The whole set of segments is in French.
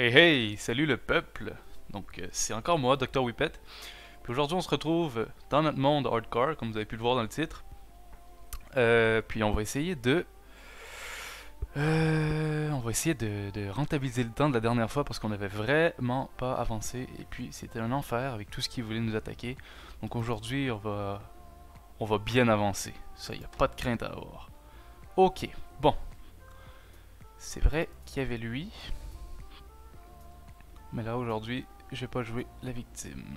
Hey hey, salut le peuple. Donc c'est encore moi, Dr. Whippet. Puis aujourd'hui on se retrouve dans notre monde hardcore, comme vous avez pu le voir dans le titre. Puis on va essayer de... On va essayer de rentabiliser le temps de la dernière fois parce qu'on n'avait vraiment pas avancé. Et puis c'était un enfer avec tout ce qui voulait nous attaquer. Donc aujourd'hui on va bien avancer. Ça, il n'y a pas de crainte à avoir. Ok, bon. C'est vrai qu'il y avait lui... Mais là aujourd'hui, je vais pas jouer la victime.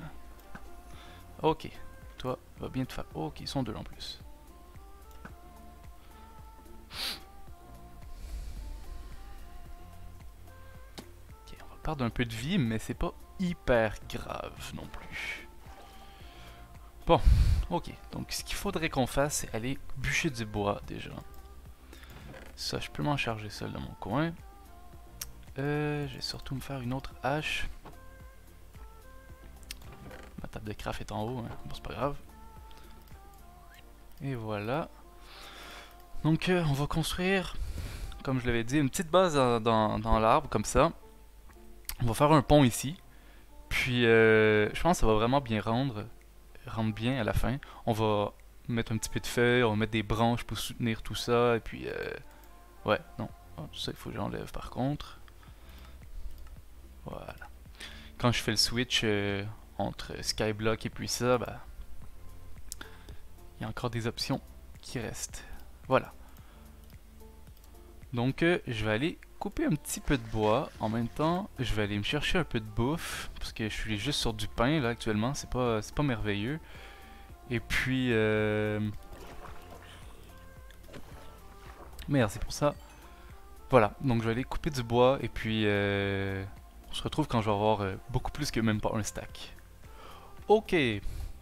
Ok, toi va bien te faire. Ok, ils sont deux en plus. Ok, on va perdre un peu de vie, mais c'est pas hyper grave non plus. Bon, ok, donc ce qu'il faudrait qu'on fasse, c'est aller bûcher du bois déjà. Ça, je peux m'en charger seul dans mon coin. Je vais surtout me faire une autre hache. Ma table de craft est en haut, hein. Bon, c'est pas grave. Et voilà. Donc on va construire, comme je l'avais dit, une petite base dans l'arbre, comme ça. On va faire un pont ici. Puis je pense que ça va vraiment bien rendre bien à la fin. On va mettre un petit peu de feuilles, on va mettre des branches pour soutenir tout ça. Et puis, ouais, non. Oh, ça, il faut que j'enlève par contre. Voilà. Quand je fais le switch entre Skyblock et puis ça, bah, il y a encore des options qui restent. Voilà. Donc je vais aller couper un petit peu de bois. En même temps, je vais aller me chercher un peu de bouffe. Parce que je suis juste sur du pain là actuellement. C'est pas merveilleux. Et puis... Merde, c'est pour ça. Voilà, donc je vais aller couper du bois et puis... On se retrouve quand je vais avoir beaucoup plus que même pas un stack. Ok,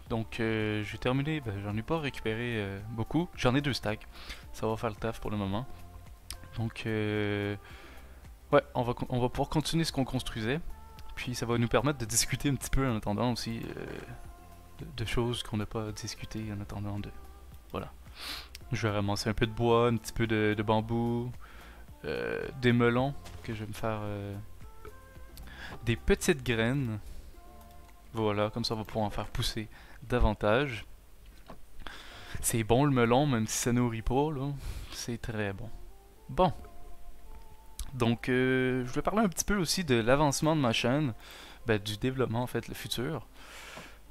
donc j'ai terminé, ben, j'en ai pas récupéré beaucoup, j'en ai deux stacks, ça va faire le taf pour le moment. Donc ouais, on va pouvoir continuer ce qu'on construisait, puis ça va nous permettre de discuter un petit peu en attendant aussi de choses qu'on n'a pas discutées en attendant de... Voilà, je vais ramasser un peu de bois, un petit peu de bambou, des melons que je vais me faire... Des petites graines, voilà, comme ça on va pouvoir en faire pousser davantage. C'est bon le melon, même si ça nourrit pas, là, c'est très bon. Bon, donc je vais parler un petit peu aussi de l'avancement de ma chaîne, ben, du développement en fait, le futur.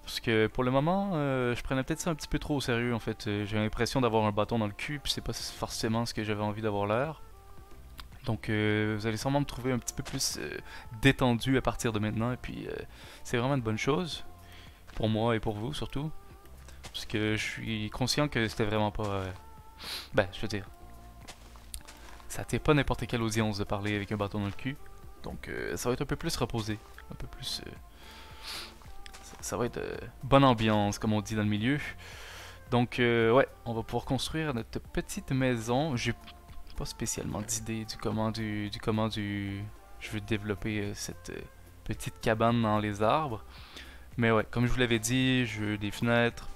Parce que pour le moment, je prenais peut-être ça un petit peu trop au sérieux en fait. J'ai l'impression d'avoir un bâton dans le cul, puis c'est pas forcément ce que j'avais envie d'avoir l'air. Donc vous allez sûrement me trouver un petit peu plus détendu à partir de maintenant. Et puis c'est vraiment une bonne chose. Pour moi et pour vous surtout. Parce que je suis conscient que c'était vraiment pas... Ben je veux dire... Ça t'est pas n'importe quelle audience de parler avec un bâton dans le cul. Donc ça va être un peu plus reposé. Un peu plus... Ça va être bonne ambiance comme on dit dans le milieu. Donc ouais, on va pouvoir construire notre petite maison. J'ai pas spécialement d'idée du comment je veux développer cette petite cabane dans les arbres, mais ouais, comme je vous l'avais dit, je veux des fenêtres,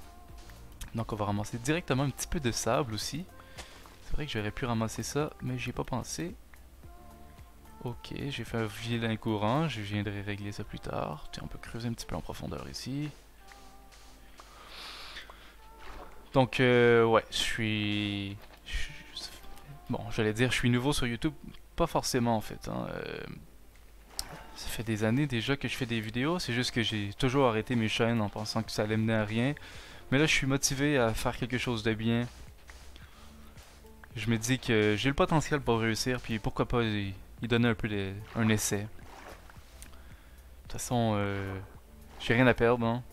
donc on va ramasser directement un petit peu de sable aussi. C'est vrai que j'aurais pu ramasser ça, mais j'y ai pas pensé. Ok, j'ai fait un vilain courant, je viendrai régler ça plus tard. Tiens, on peut creuser un petit peu en profondeur ici. Donc ouais, Bon, j'allais dire, je suis nouveau sur YouTube, pas forcément en fait, hein. Ça fait des années déjà que je fais des vidéos, c'est juste que j'ai toujours arrêté mes chaînes en pensant que ça allait mener à rien. Mais là, je suis motivé à faire quelque chose de bien. Je me dis que j'ai le potentiel pour réussir, puis pourquoi pas y donner un peu un essai. De toute façon, j'ai rien à perdre, hein.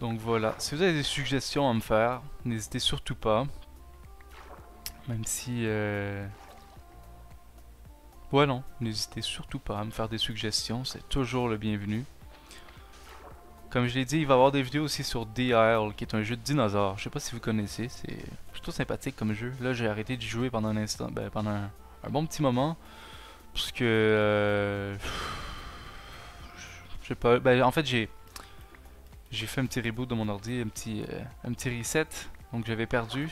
Donc voilà, si vous avez des suggestions à me faire, n'hésitez surtout pas. Même si... Ouais non, n'hésitez surtout pas à me faire des suggestions, c'est toujours le bienvenu. Comme je l'ai dit, il va y avoir des vidéos aussi sur The Isle, qui est un jeu de dinosaures. Je sais pas si vous connaissez, c'est plutôt sympathique comme jeu. Là j'ai arrêté de jouer pendant un instant, ben, pendant un bon petit moment. Parce que... Je sais pas, ben, en fait j'ai fait un petit reboot de mon ordi, un petit reset. Donc j'avais perdu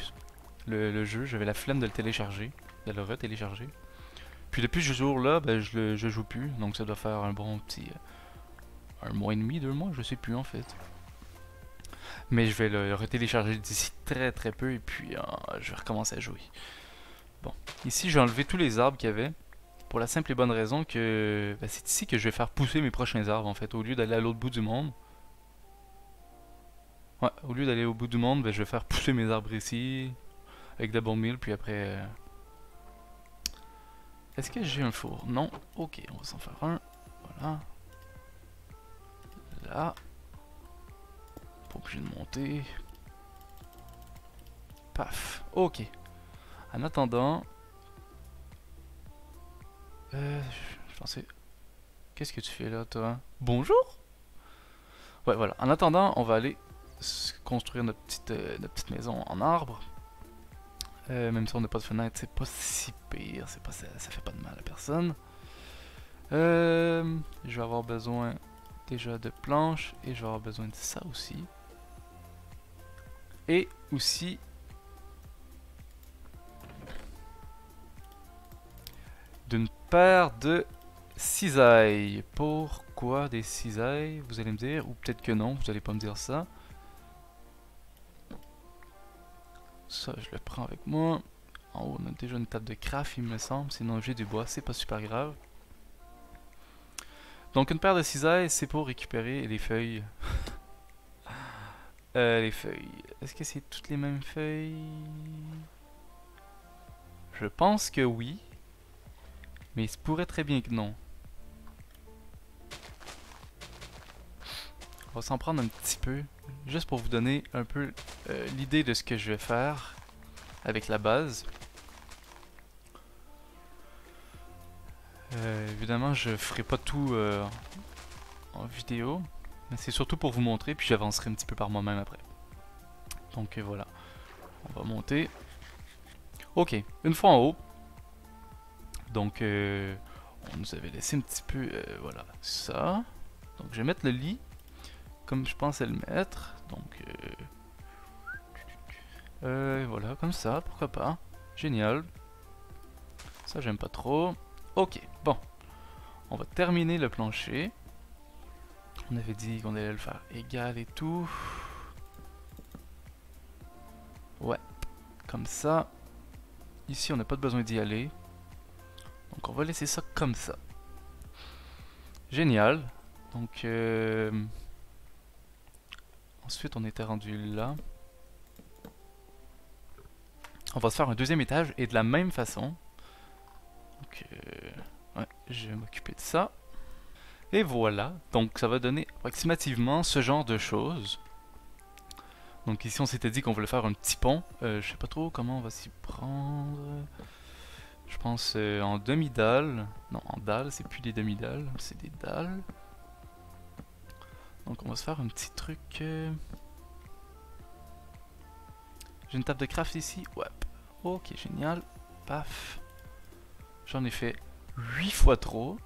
le jeu, j'avais la flemme de le télécharger, de le retélécharger. Puis depuis ce jour-là, ben, je joue plus, donc ça doit faire un bon petit... un mois et demi, 2 mois, je sais plus en fait. Mais je vais le retélécharger d'ici très peu et puis je vais recommencer à jouer. Bon, ici j'ai enlevé tous les arbres qu'il y avait. Pour la simple et bonne raison que ben, c'est ici que je vais faire pousser mes prochains arbres en fait. Au lieu d'aller à l'autre bout du monde. Ouais, au lieu d'aller au bout du monde, ben, je vais faire pousser mes arbres ici. Avec d'abord 1000 puis après... Est-ce que j'ai un four? Non? Ok, on va s'en faire un. Voilà. Là. Pas obligé de monter. Paf. Ok. En attendant... je pensais... Qu'est-ce que tu fais là, toi? Bonjour? Ouais, voilà. En attendant, on va aller construire notre petite maison en arbre. Même si on n'a pas de fenêtre, c'est pas si pire. C'est pas, ça fait pas de mal à personne. Je vais avoir besoin... déjà de planches et je vais avoir besoin de ça aussi. Et aussi d'une paire de cisailles. Pourquoi des cisailles, vous allez me dire, ou peut-être que non, vous allez pas me dire ça. Ça je le prends avec moi. En haut on a déjà une table de craft il me semble, sinon j'ai du bois, c'est pas super grave. Donc une paire de cisailles, c'est pour récupérer les feuilles. Les feuilles. Est-ce que c'est toutes les mêmes feuilles? Je pense que oui. Mais il se pourrait très bien que non. On va s'en prendre un petit peu. Juste pour vous donner un peu l'idée de ce que je vais faire avec la base. Évidemment je ferai pas tout en vidéo, mais c'est surtout pour vous montrer, puis j'avancerai un petit peu par moi-même après. Donc voilà, on va monter. Ok, une fois en haut, donc on nous avait laissé un petit peu, voilà, ça. Donc je vais mettre le lit, comme je pensais le mettre, donc voilà, comme ça, pourquoi pas, génial. Ça j'aime pas trop. Ok, bon, on va terminer le plancher. On avait dit qu'on allait le faire égal et tout. Ouais, comme ça. Ici, on n'a pas besoin d'y aller. Donc, on va laisser ça comme ça. Génial. Donc, ensuite, on était rendu là. On va se faire un deuxième étage et de la même façon. Donc, ouais, je vais m'occuper de ça. Et voilà, donc ça va donner approximativement ce genre de choses. Donc ici on s'était dit qu'on voulait faire un petit pont. Je sais pas trop comment on va s'y prendre. Je pense en demi-dalle. Non, en dalle, c'est plus des demi-dalles, c'est des dalles. Donc on va se faire un petit truc. J'ai une table de craft ici. Ouais, ok, génial. Paf. J'en ai fait 8 fois trop.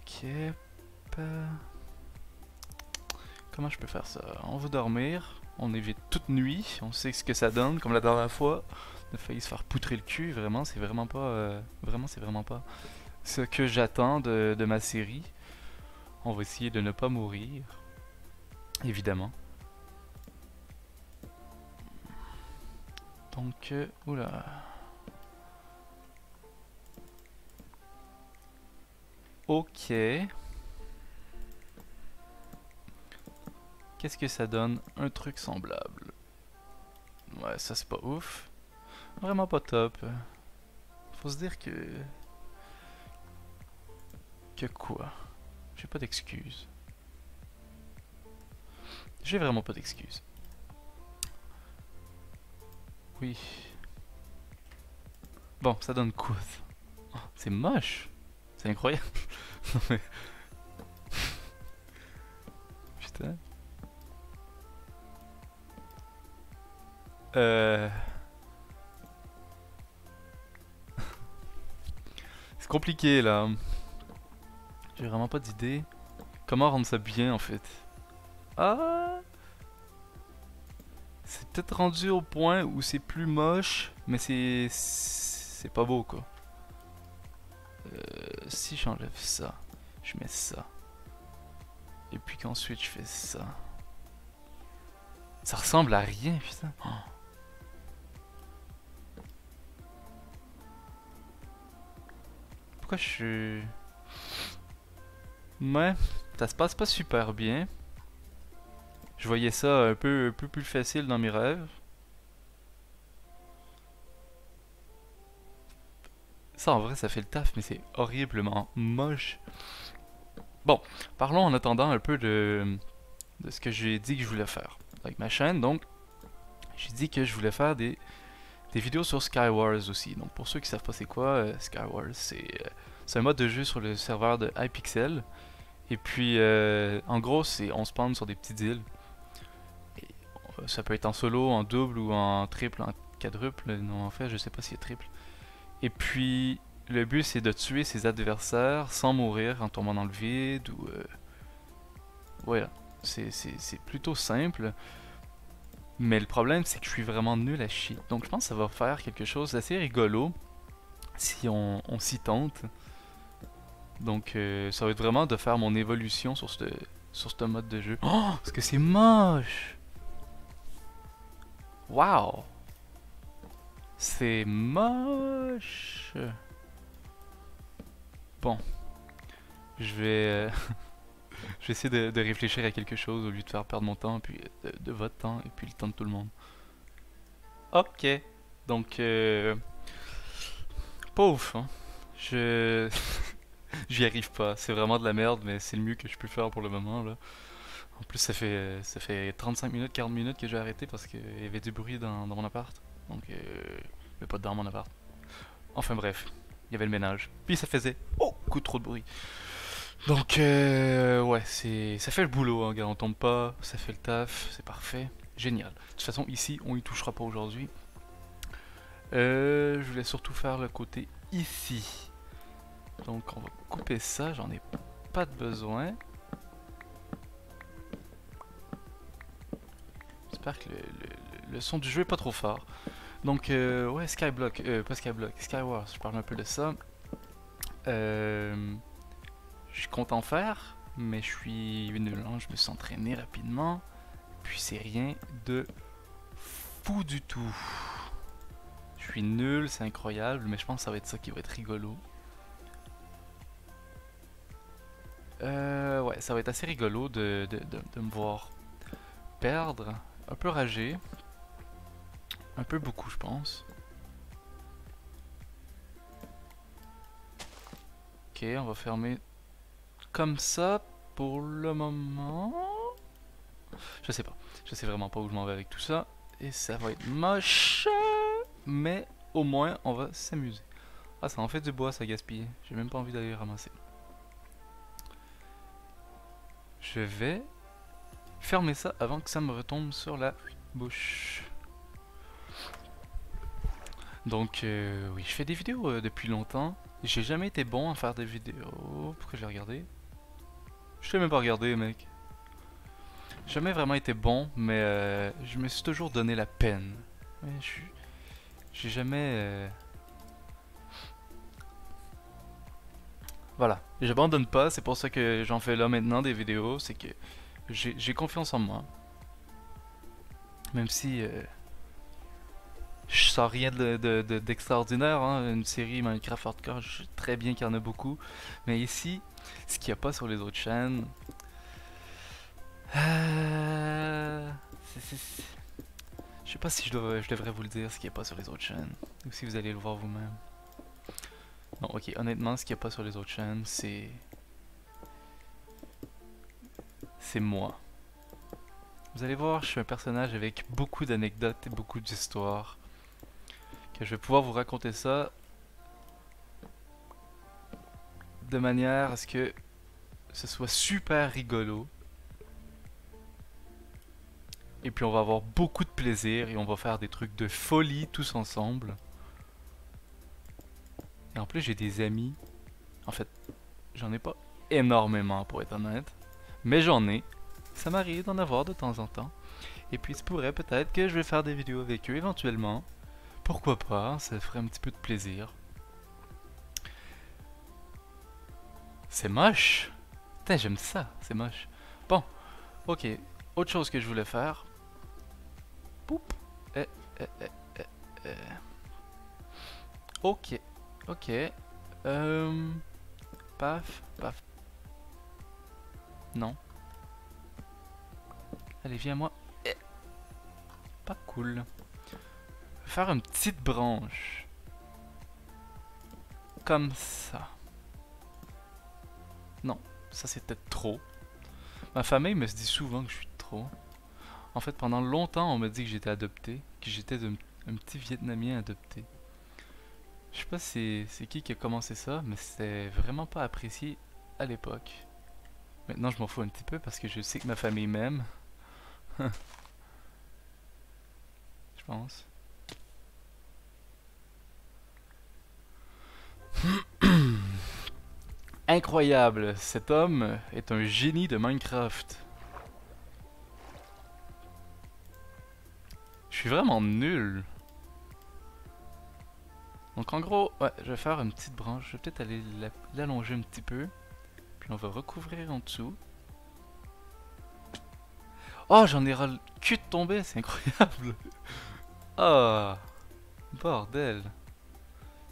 Ok. Comment je peux faire ça? On va dormir. On évite toute nuit. On sait ce que ça donne. Comme la dernière fois, on a failli se faire poutrer le cul. Vraiment, c'est vraiment pas. C'est vraiment pas ce que j'attends de ma série. On va essayer de ne pas mourir. Évidemment. Donc, oula. Ok. Qu'est-ce que ça donne? Un truc semblable. Ouais, ça c'est pas ouf. Vraiment pas top. Faut se dire que... que quoi? J'ai pas d'excuses. J'ai vraiment pas d'excuses. Oui. Bon, ça donne quoi ça? Oh, c'est moche. C'est incroyable. Non mais... Putain. C'est compliqué là. J'ai vraiment pas d'idée. Comment rendre ça bien en fait? Ah. C'est peut-être rendu au point où c'est plus moche, mais c'est pas beau quoi. Si j'enlève ça, je mets ça. Et puis qu'ensuite je fais ça. Ça ressemble à rien, putain. Oh. Pourquoi je suis... Ouais, ça se passe pas super bien. Je voyais ça un peu plus facile dans mes rêves. Ça en vrai ça fait le taf, mais c'est horriblement moche. Bon, parlons en attendant un peu de ce que j'ai dit que je voulais faire avec ma chaîne. Donc j'ai dit que je voulais faire des vidéos sur Skywars aussi. Donc pour ceux qui savent pas c'est quoi, Skywars c'est un mode de jeu sur le serveur de Hypixel. Et puis en gros on spawn sur des petites îles. Et ça peut être en solo, en double ou en triple, en quadruple. Non en fait je sais pas s'il y a triple. Et puis le but c'est de tuer ses adversaires sans mourir en tombant dans le vide ou... Voilà, c'est plutôt simple. Mais le problème c'est que je suis vraiment nul à chier. Donc je pense que ça va faire quelque chose d'assez rigolo si on s'y tente. Donc ça va être vraiment de faire mon évolution sur ce mode de jeu. Oh, parce que c'est moche. Waouh. C'est moche. Bon. Je vais je vais essayer de réfléchir à quelque chose au lieu de faire perdre mon temps, puis de votre temps, et puis le temps de tout le monde. Ok. Donc pauvre, hein. Je... J'y arrive pas, c'est vraiment de la merde, mais c'est le mieux que je peux faire pour le moment là. En plus ça fait 35 minutes, 40 minutes que j'ai arrêté parce qu'il y avait du bruit dans mon appart. Donc pas dans mon appart. Enfin bref, il y avait le ménage. Puis ça faisait beaucoup trop de bruit. Donc ouais, ça fait le boulot hein, gars, on tombe pas, ça fait le taf, c'est parfait, génial. De toute façon ici on y touchera pas aujourd'hui. Je voulais surtout faire le côté ici. Donc on va couper ça, j'en ai pas de besoin. J'espère que le son du jeu est pas trop fort. Donc ouais, Skyblock, pas Skyblock, Skywars, je parle un peu de ça. Je compte en faire, mais je suis nul, hein, je me suis entraîné rapidement. Puis c'est rien de fou du tout. Je suis nul, c'est incroyable, mais je pense que ça va être ça qui va être rigolo. Ouais, ça va être assez rigolo de me voir perdre, un peu rager, un peu beaucoup je pense. Ok, on va fermer comme ça pour le moment. Je sais pas, je sais vraiment pas où je m'en vais avec tout ça. Et ça va être moche, mais au moins on va s'amuser. Ah, ça en fait du bois, ça gaspille, j'ai même pas envie d'aller ramasser. Je vais fermer ça avant que ça me retombe sur la bouche. Donc oui, je fais des vidéos depuis longtemps. J'ai jamais été bon à faire des vidéos. Pourquoi je l'ai regardé? Je l'ai même pas regardé, mec. J'ai jamais vraiment été bon, mais je me suis toujours donné la peine. J'ai jamais... Voilà, j'abandonne pas, c'est pour ça que j'en fais là maintenant des vidéos, c'est que j'ai confiance en moi. Même si je sors rien d'extraordinaire, hein, une série Minecraft Hardcore, je sais très bien qu'il y en a beaucoup. Mais ici, ce qu'il n'y a pas sur les autres chaînes... Je sais pas si je devrais vous le dire, ce qu'il n'y a pas sur les autres chaînes, ou si vous allez le voir vous-même. Non, ok, honnêtement, ce qu'il n'y a pas sur les autres chaînes, c'est... C'est moi. Vous allez voir, je suis un personnage avec beaucoup d'anecdotes et beaucoup d'histoires. Que je vais pouvoir vous raconter ça... de manière à ce que ce soit super rigolo. Et puis on va avoir beaucoup de plaisir et on va faire des trucs de folie tous ensemble. Et en plus j'ai des amis, en fait j'en ai pas énormément pour être honnête, mais j'en ai, ça m'arrive d'en avoir de temps en temps. Et puis il se pourrait peut-être que je vais faire des vidéos avec eux éventuellement. Pourquoi pas, ça ferait un petit peu de plaisir. C'est moche. Putain, j'aime ça, c'est moche. Bon, ok. Autre chose que je voulais faire. Poup. Ok, ok. Paf, paf. Non. Allez, viens à moi. Pas cool. Faire une petite branche. Comme ça. Non, ça c'était trop. Ma famille me dit souvent que je suis trop. En fait, pendant longtemps, on me dit que j'étais adopté. Que j'étais un petit Vietnamien adopté. Je sais pas c'est qui a commencé ça, mais c'était vraiment pas apprécié à l'époque. Maintenant, je m'en fous un petit peu parce que je sais que ma famille m'aime. Je pense. Incroyable, cet homme est un génie de Minecraft. Je suis vraiment nul. Donc en gros, ouais, je vais faire une petite branche. Je vais peut-être aller l'allonger un petit peu. Puis on va recouvrir en dessous. Oh, j'en ai ras le cul de tomber, c'est incroyable. Oh, bordel.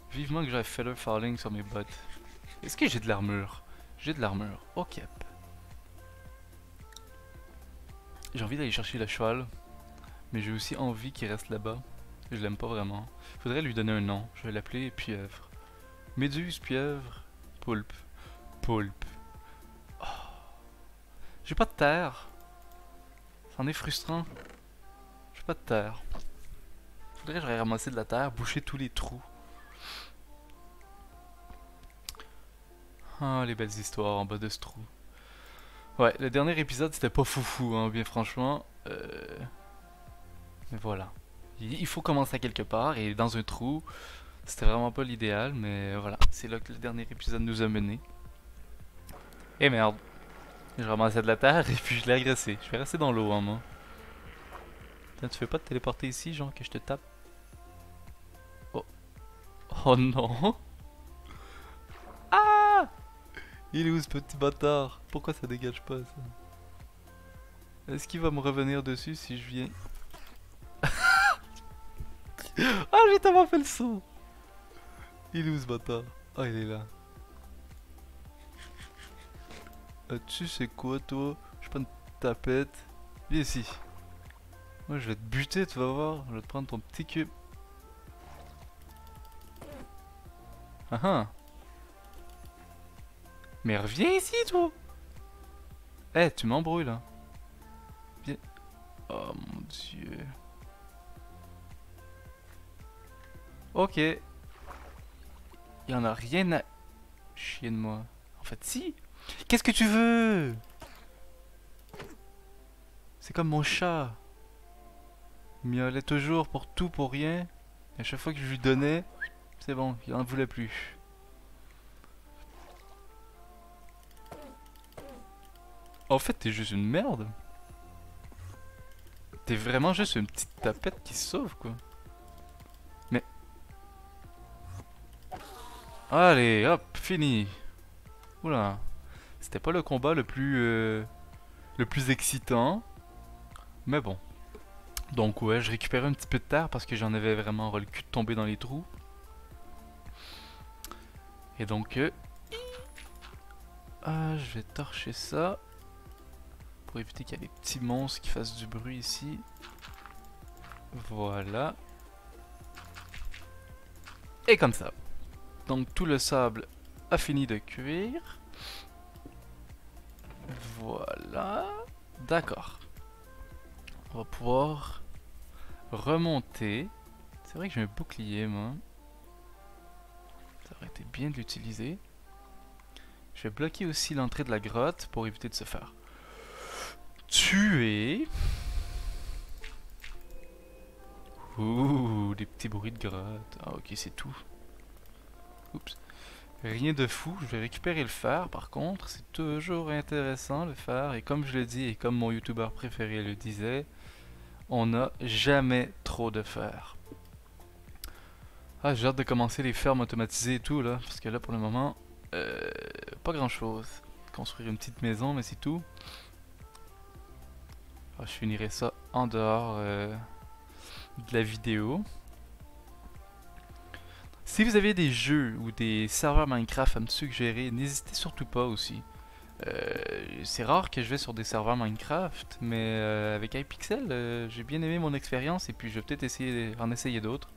Vivement que j'avais feather falling sur mes bottes. Est-ce que j'ai de l'armure? J'ai de l'armure. Ok. J'ai envie d'aller chercher le cheval. Mais j'ai aussi envie qu'il reste là-bas. Je l'aime pas vraiment. Faudrait lui donner un nom. Je vais l'appeler Pieuvre. Méduse, Pieuvre, Poulpe. Poulpe. Oh. J'ai pas de terre. C'en est frustrant. J'ai pas de terre. Faudrait que j'aille ramasser de la terre, boucher tous les trous. Ah, les belles histoires en bas de ce trou. Ouais, le dernier épisode c'était pas foufou, hein, bien franchement. Mais voilà. Il faut commencer à quelque part et dans un trou, c'était vraiment pas l'idéal, mais voilà, c'est là que le dernier épisode nous a mené. Et merde, je ramassais de la terre et puis je l'ai agressé. Je vais rester dans l'eau, hein, moi. Putain, tu fais pas te téléporter ici, genre que je te tape? Oh, oh non. Ah, il est où ce petit bâtard? Pourquoi ça dégage pas ça? Est-ce qu'il va me revenir dessus si je viens? Ah, j'ai tellement fait le saut! Il est où ce bâtard? Ah, oh, il est là. Tu sais quoi, toi? Je suis pas une tapette. Viens ici. Moi, je vais te buter, tu vas voir. Je vais te prendre ton petit cube. Ah ah! Mais reviens ici, toi! Eh, hey, tu m'embrouilles là. Viens. Oh mon dieu. Ok. Il y en a rien à chier de moi. En fait, si. Qu'est-ce que tu veux? C'est comme mon chat. Il miaulait toujours pour tout, pour rien. Et à chaque fois que je lui donnais, c'est bon, il n'en voulait plus. En fait, t'es juste une merde. T'es vraiment juste une petite tapette qui se sauve, quoi. Allez, hop, fini. Oula, c'était pas le combat le plus excitant, mais bon. Donc ouais, je récupérais un petit peu de terre parce que j'en avais vraiment ras le cul de tomber dans les trous. Et donc, je vais torcher ça pour éviter qu'il y ait des petits monstres qui fassent du bruit ici. Voilà. Et comme ça. Donc tout le sable a fini de cuire. Voilà. D'accord. On va pouvoir remonter. C'est vrai que j'ai un bouclier, moi. Ça aurait été bien de l'utiliser. Je vais bloquer aussi l'entrée de la grotte pour éviter de se faire tuer. Ouh, des petits bruits de grotte. Ah ok, c'est tout. Oups. Rien de fou, je vais récupérer le fer par contre, c'est toujours intéressant le fer, et comme je le dis, et comme mon youtubeur préféré le disait, on n'a jamais trop de fer. Ah, j'ai hâte de commencer les fermes automatisées et tout là, parce que là pour le moment, pas grand chose. Construire une petite maison, mais c'est tout. Alors, je finirai ça en dehors de la vidéo. Si vous avez des jeux ou des serveurs Minecraft à me suggérer, n'hésitez surtout pas aussi. C'est rare que je vais sur des serveurs Minecraft, mais avec Hypixel, j'ai bien aimé mon expérience et puis je vais peut-être essayer en essayer d'autres.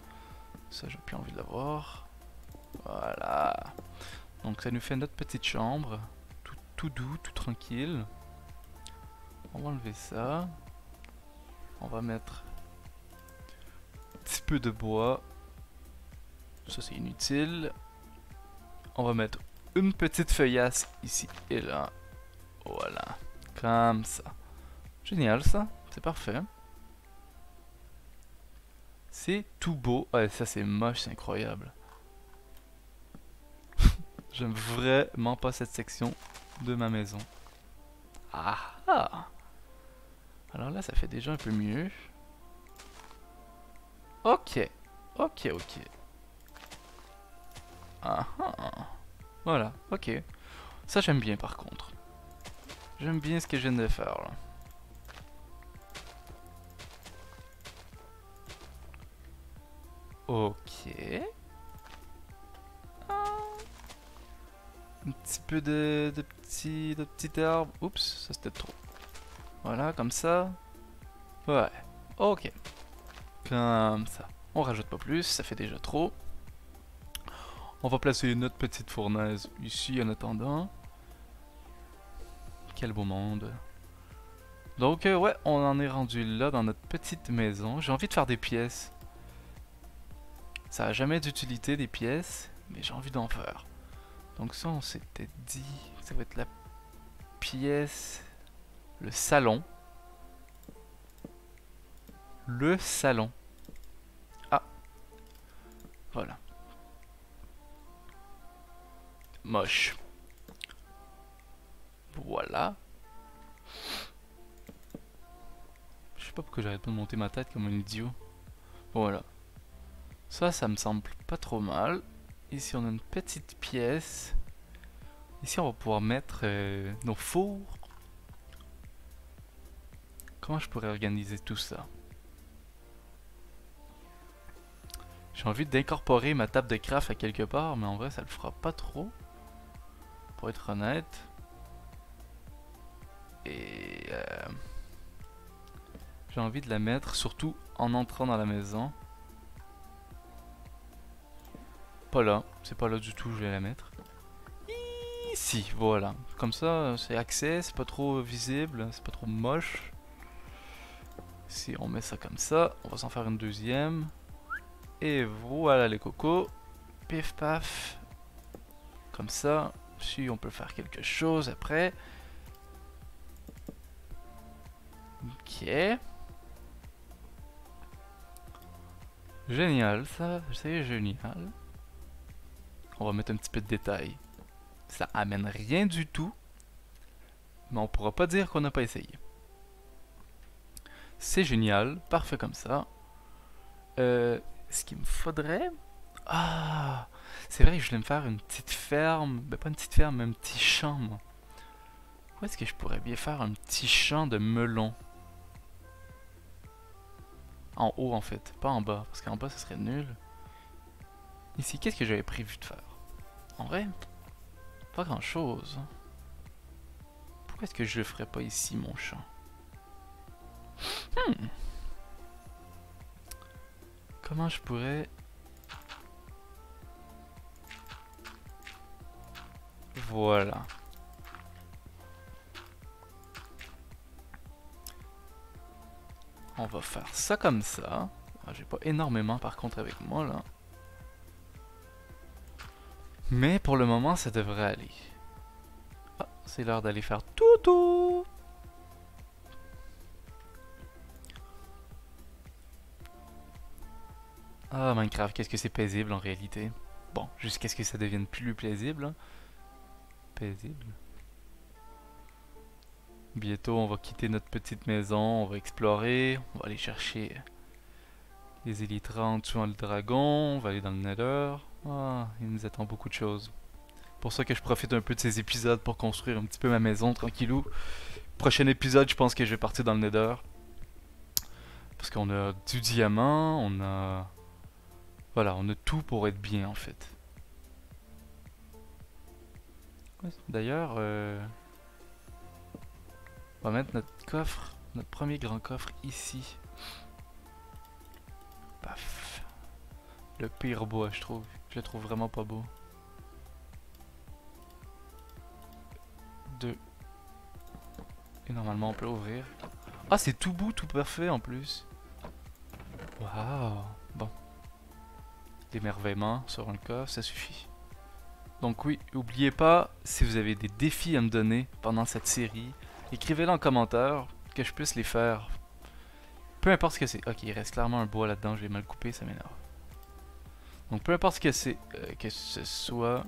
Ça, j'ai plus envie de l'avoir. Voilà. Donc ça nous fait notre petite chambre, tout doux, tout tranquille. On va enlever ça. On va mettre un petit peu de bois. Ça c'est inutile. On va mettre une petite feuillasse ici et là. Voilà. Comme ça. Génial ça. C'est parfait. C'est tout beau. Ouais, ça c'est moche, c'est incroyable. J'aime vraiment pas cette section de ma maison. Ah ah! Alors là ça fait déjà un peu mieux. Ok. Ok, ok. Ah ah. Voilà, ok. Ça j'aime bien par contre. J'aime bien ce que je viens de faire là. Ok. Ah. Un petit peu de petits arbres. Oups, ça c'était trop. Voilà, comme ça. Ouais, ok. Comme ça. On rajoute pas plus, ça fait déjà trop. On va placer notre petite fournaise ici en attendant. Quel beau monde. Donc ouais, on en est rendu là dans notre petite maison. J'ai envie de faire des pièces. Ça n'a jamais d'utilité des pièces, mais j'ai envie d'en faire. Donc ça on s'était dit, ça va être la pièce, le salon. Le salon. Ah. Voilà. Moche. Voilà. Je sais pas pourquoi j'arrête pas de monter ma tête comme un idiot. Voilà. Ça, ça me semble pas trop mal. Ici, on a une petite pièce. Ici, on va pouvoir mettre nos fours. Comment je pourrais organiser tout ça? J'ai envie d'incorporer ma table de craft à quelque part, mais en vrai, ça le fera pas trop. Pour être honnête. Et j'ai envie de la mettre surtout en entrant dans la maison. Pas là, c'est pas là du tout, je vais la mettre ici, voilà. Comme ça c'est accès, c'est pas trop visible, c'est pas trop moche. Si on met ça comme ça, on va s'en faire une deuxième. Et voilà les cocos. Pif paf. Comme ça, si on peut faire quelque chose après. Ok. Génial ça, c'est génial. On va mettre un petit peu de détail. Ça amène rien du tout. Mais on pourra pas dire qu'on n'a pas essayé. C'est génial, parfait comme ça. Ce qu'il me faudrait... Ah! C'est vrai que je voulais me faire une petite ferme. Ben pas une petite ferme, mais un petit champ, moi. Où est-ce que je pourrais bien faire un petit champ de melons? En haut, en fait. Pas en bas, parce qu'en bas, ce serait nul. Ici, qu'est-ce que j'avais prévu de faire? En vrai, pas grand-chose. Pourquoi est-ce que je le ferais pas ici, mon champ? Comment je pourrais... Voilà. On va faire ça comme ça. Ah, j'ai pas énormément par contre avec moi là. Mais pour le moment, ça devrait aller. Ah, c'est l'heure d'aller faire toutou! Ah, Minecraft, qu'est-ce que c'est paisible en réalité. Bon, jusqu'à ce que ça devienne plus paisible. Paisible. Bientôt on va quitter notre petite maison, on va explorer, on va aller chercher les élytras en tuant le dragon, on va aller dans le Nether. Ah, il nous attend beaucoup de choses. Pour ça que je profite un peu de ces épisodes pour construire un petit peu ma maison tranquillou. Prochain épisode, je pense que je vais partir dans le Nether. Parce qu'on a du diamant, on a... Voilà, on a tout pour être bien en fait. D'ailleurs, on va mettre notre coffre, notre premier grand coffre ici. Paf. Le pire bois, je trouve. Je le trouve vraiment pas beau. 2. Et normalement on peut l'ouvrir. Ah, c'est tout beau, tout parfait en plus. Waouh. Bon. L'émerveillement sur le coffre, ça suffit. Donc oui, n'oubliez pas, si vous avez des défis à me donner pendant cette série, écrivez-les en commentaire, que je puisse les faire. Peu importe ce que c'est. Ok, il reste clairement un bois là-dedans, je vais mal couper, ça m'énerve. Donc peu importe ce que c'est, que ce soit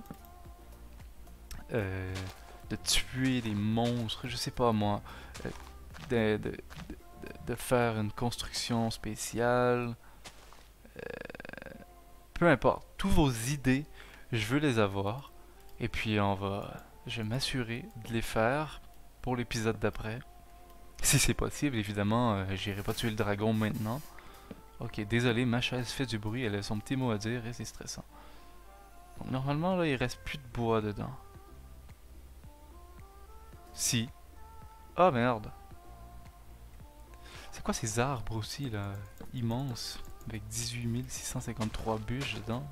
de tuer des monstres, je sais pas moi, de faire une construction spéciale, peu importe, toutes vos idées, je veux les avoir, et puis je vais m'assurer de les faire pour l'épisode d'après. Si c'est possible, évidemment, j'irai pas tuer le dragon maintenant. Ok, désolé, ma chaise fait du bruit, elle a son petit mot à dire et c'est stressant. Donc, normalement, là, il reste plus de bois dedans. Si. Ah, merde. C'est quoi ces arbres aussi, là, immenses, avec 18 653 bûches dedans?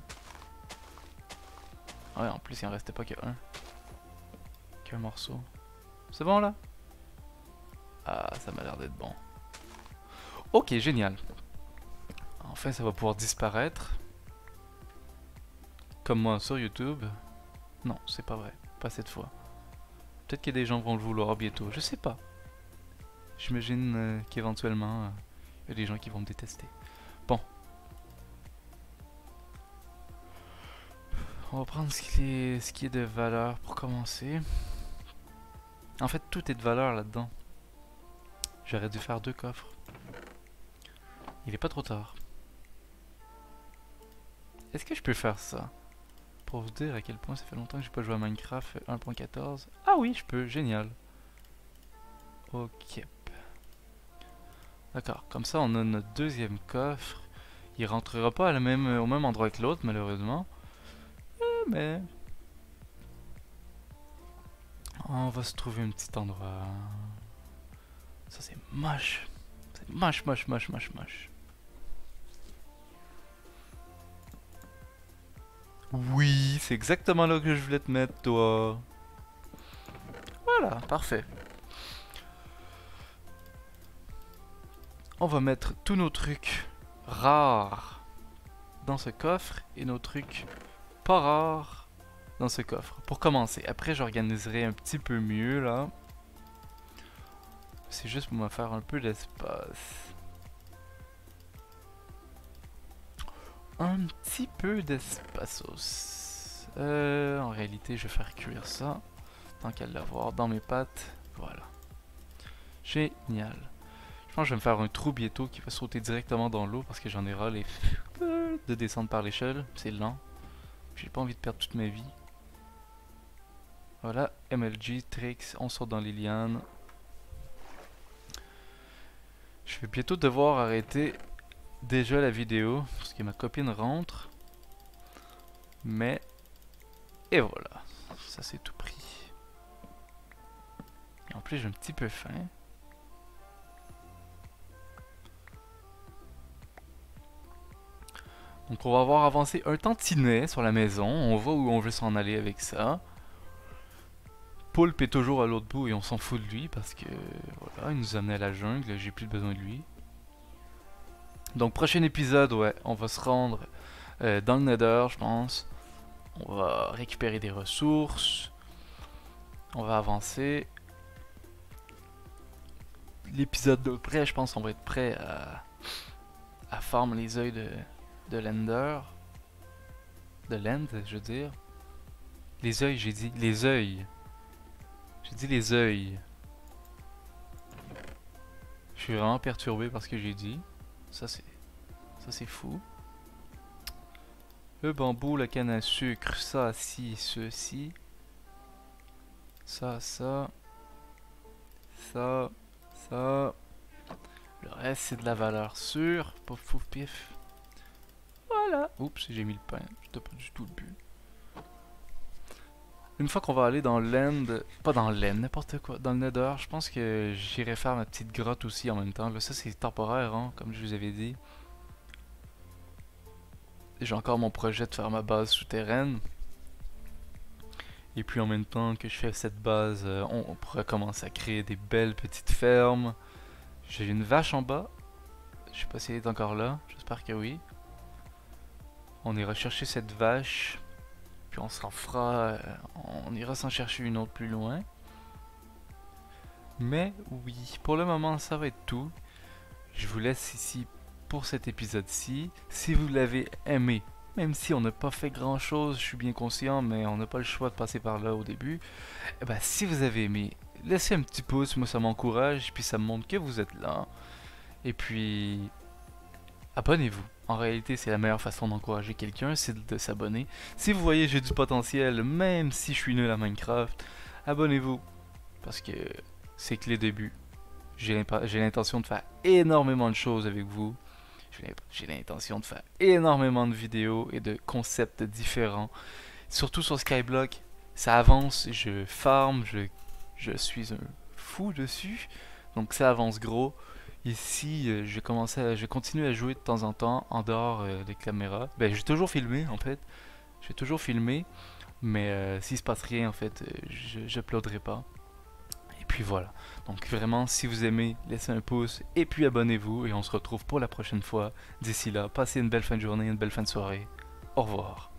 Ouais, en plus, il en restait pas qu'un. Qu'un morceau. C'est bon, là? Ah, ça m'a l'air d'être bon. Ok, génial. Enfin, ça va pouvoir disparaître. Comme moi sur YouTube. Non, c'est pas vrai. Pas cette fois. Peut-être que des gens vont le vouloir bientôt. Je sais pas. J'imagine qu'éventuellement, il y a des gens qui vont me détester. Bon. On va prendre ce qui est de valeur pour commencer. En fait, tout est de valeur là-dedans. J'aurais dû faire 2 coffres. Il est pas trop tard. Est-ce que je peux faire ça? Pour vous dire à quel point ça fait longtemps que j'ai pas joué à Minecraft 1.14. Ah oui, je peux, génial. Ok. D'accord, comme ça on a notre deuxième coffre. Il rentrera pas au même endroit que l'autre, malheureusement. Mais... On va se trouver un petit endroit. Ça c'est moche. C'est moche, moche, moche, moche, moche. Oui, c'est exactement là que je voulais te mettre, toi. Voilà, parfait. On va mettre tous nos trucs rares dans ce coffre et nos trucs pas rares dans ce coffre. Pour commencer, après j'organiserai un petit peu mieux là. C'est juste pour me faire un peu d'espace. Un petit peu d'espace. En réalité, je vais faire cuire ça. Tant qu'à l'avoir dans mes pattes. Voilà. Génial. Je pense que je vais me faire un trou bientôt qui va sauter directement dans l'eau parce que j'en ai ras les de descendre par l'échelle. C'est lent. J'ai pas envie de perdre toute ma vie. Voilà. MLG, Tricks, on sort dans les lianes. Je vais bientôt devoir arrêter déjà la vidéo parce que ma copine rentre. Mais et voilà, ça c'est tout pris. Et en plus j'ai un petit peu faim. Donc on va avoir avancé un tantinet sur la maison. On voit où on veut s'en aller avec ça. Poulpe est toujours à l'autre bout et on s'en fout de lui parce que voilà, il nous amenait à la jungle, j'ai plus besoin de lui. Donc prochain épisode, ouais, on va se rendre dans le Nether, je pense. On va récupérer des ressources. On va avancer. L'épisode d'après, je pense qu'on va être prêt à farmer les œils de l'Ender. De l'End, je veux dire. Les œils, j'ai dit. Les œils. J'ai dit les œils. suis vraiment perturbé par ce que j'ai dit. Ça c'est fou. Le bambou, la canne à sucre, ça, si, ceci. Ça, ça. Ça, ça. Le reste, c'est de la valeur sûre. Pouf, pouf, pif. Voilà. Oups, j'ai mis le pain. J'étais pas du tout le but. Une fois qu'on va aller dans l'end, pas dans l'end, n'importe quoi, dans le Nether, je pense que j'irai faire ma petite grotte aussi en même temps. Là, ça c'est temporaire, hein, comme je vous avais dit. J'ai encore mon projet de faire ma base souterraine. Et puis en même temps que je fais cette base, on pourra commencer à créer des belles petites fermes. J'ai une vache en bas. Je sais pas si elle est encore là, j'espère que oui. On ira chercher cette vache. Puis on s'en fera, on ira s'en chercher une autre plus loin. Mais oui, pour le moment ça va être tout. Je vous laisse ici pour cet épisode-ci. Si vous l'avez aimé, même si on n'a pas fait grand-chose, je suis bien conscient, mais on n'a pas le choix de passer par là au début. Et ben, si vous avez aimé, laissez un petit pouce, moi ça m'encourage, puis ça me montre que vous êtes là. Et puis... abonnez-vous. En réalité, c'est la meilleure façon d'encourager quelqu'un, c'est de s'abonner. Si vous voyez, j'ai du potentiel, même si je suis nul à Minecraft, abonnez-vous. Parce que c'est que les débuts. J'ai l'intention de faire énormément de choses avec vous. J'ai l'intention de faire énormément de vidéos et de concepts différents. Surtout sur Skyblock, ça avance, je farm, je suis un fou dessus. Donc ça avance gros. Ici, je continue à jouer de temps en temps, en dehors des caméras. Ben, j'ai toujours filmé, en fait. J'ai toujours filmé, mais s'il se passe rien, en fait, je uploaderai pas. Et puis voilà. Donc vraiment, si vous aimez, laissez un pouce et puis abonnez-vous. Et on se retrouve pour la prochaine fois. D'ici là, passez une belle fin de journée, une belle fin de soirée. Au revoir.